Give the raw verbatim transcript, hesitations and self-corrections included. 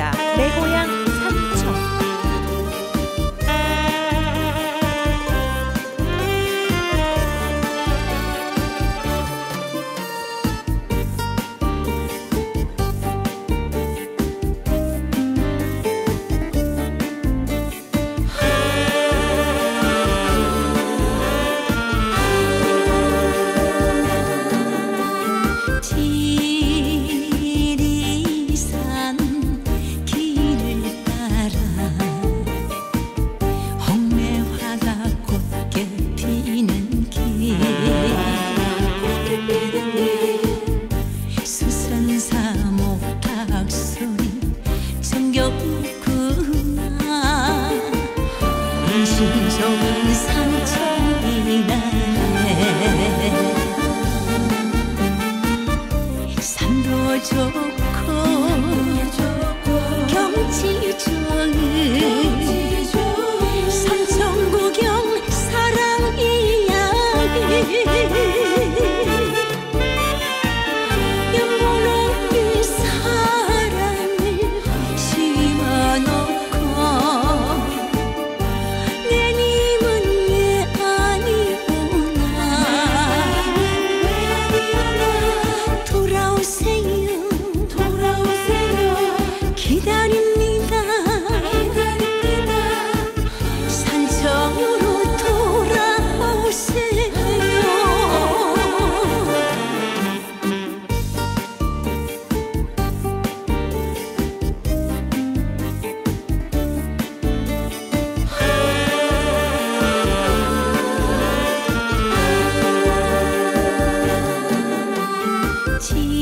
만나다 내 고향 삼척. 진정한 삼척이 나네. 산도 좋고 경치 좋은 삼척 구경 사랑 이야기. 영원한 사랑을 심어놓고 지